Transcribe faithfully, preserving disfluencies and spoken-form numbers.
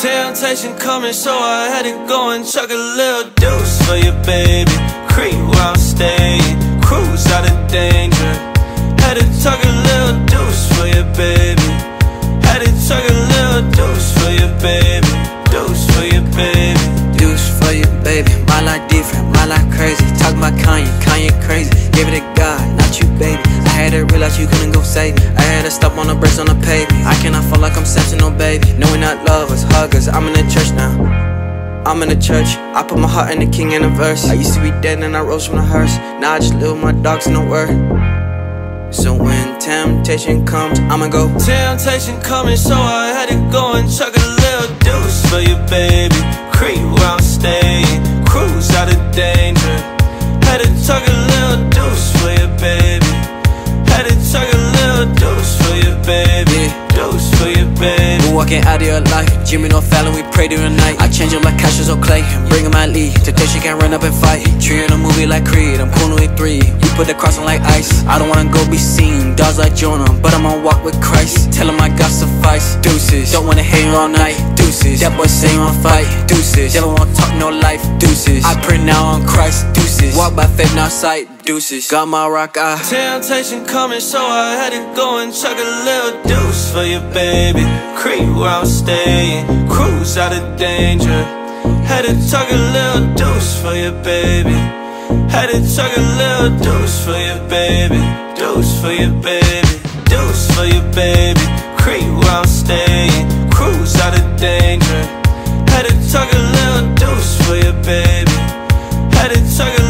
temptation coming, so I had to go and chuck a little deuce for you, baby. Creed where I'm staying, cruise out of danger. Had to chuck a little deuce for you, baby. Had to chuck a little deuce for you, baby. Deuce for you, baby. Deuce for you, baby. My life different, my life crazy. Talk about Kanye, Kanye crazy. Give it to God, not you, baby. I had to realize you couldn't go save me. I had to stop on the brakes on the pavement. I cannot fall like I'm sectional, baby. No, we not lovers, huggers. I'm in the church now. I'm in the church, I put my heart in the king in a verse. I used to be dead and I rose from the hearse. Now I just live with my dogs in the word. So when temptation comes, I'ma go. Temptation coming, so I had to go and chuck a little deuce for you, baby. Creed where I'm staying, cruise out of danger. Had to chuck a little deuce for you, baby. Had to chuck a little deuce for you, baby. Deuce for you, baby. Walking out of your life, Jimmy no Fallon, we pray during the night. I change him like Cassius O'Clay, bring him my lead. Today she can't run up and fight. Tree in a movie like Creed, I'm cool with three. You put the cross on like ice. I don't wanna go be seen, dogs like Jonah, but I'm on walk with Christ. Tell him I got suffice, deuces. Don't wanna hang all night, deuces. That boy say on fight, deuces. They don't wanna talk no life, deuces. I pray now on Christ, deuces. Walk by faith, not sight, deuces. Got my rock eye. Temptation coming, so I had to go and chuck a little deuce for you, baby. Creed where I'm staying, cruise out of danger. Had to chuck a little deuce for you, baby. Had to chuck a little deuce for you, baby. Deuce for you, baby. Deuce for you, baby. Creed where I'm staying, cruise out of danger. Had to chuck a little deuce for you, baby. Had to chuck a